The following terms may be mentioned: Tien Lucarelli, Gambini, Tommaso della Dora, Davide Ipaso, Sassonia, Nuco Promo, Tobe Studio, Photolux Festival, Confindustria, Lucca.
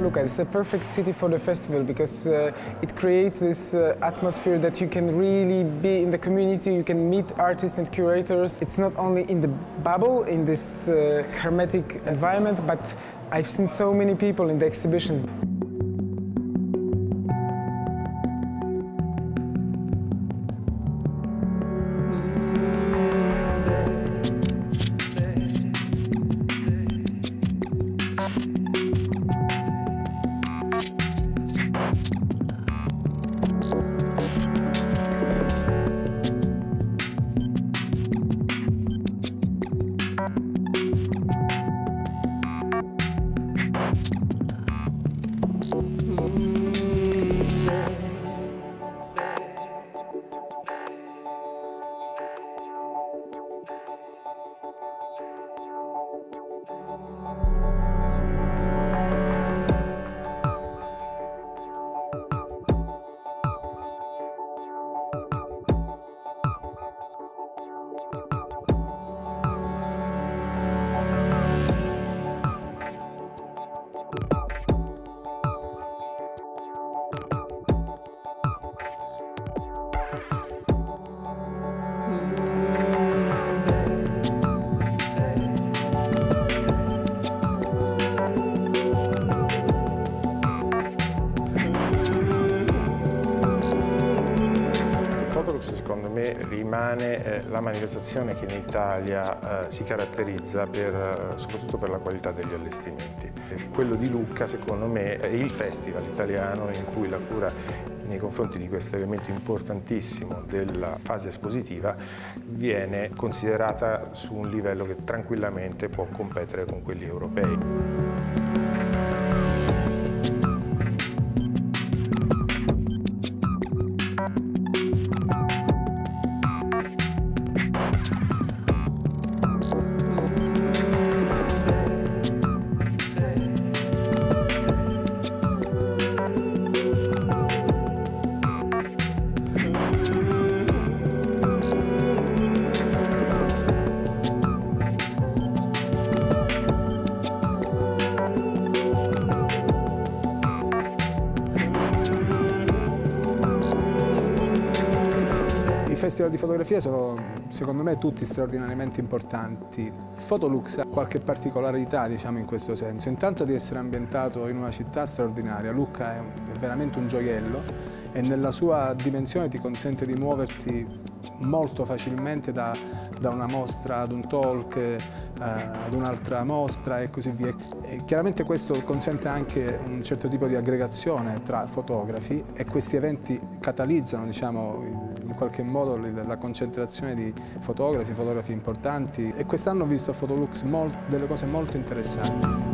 of Lucca. It's the perfect city for the festival because it creates this atmosphere that you can really be in the community, you can meet artists and curators. It's not only in the bubble, in this hermetic environment, but I've seen so many people in the exhibitions. Photolux secondo me rimane la manifestazione che in Italia si caratterizza soprattutto per la qualità degli allestimenti. Quello di Lucca secondo me è il festival italiano in cui la cura nei confronti di questo elemento importantissimo della fase espositiva viene considerata su un livello che tranquillamente può competere con quelli europei. I festival di fotografia sono, secondo me, tutti straordinariamente importanti. Photolux ha qualche particolarità, diciamo, in questo senso. Intanto di essere ambientato in una città straordinaria. Lucca è veramente un gioiello e nella sua dimensione ti consente di muoverti molto facilmente da una mostra ad un talk, ad un'altra mostra e così via. E chiaramente questo consente anche un certo tipo di aggregazione tra fotografi e questi eventi catalizzano, diciamo, in qualche modo la concentrazione di fotografi importanti, e quest'anno ho visto a Photolux delle cose molto interessanti.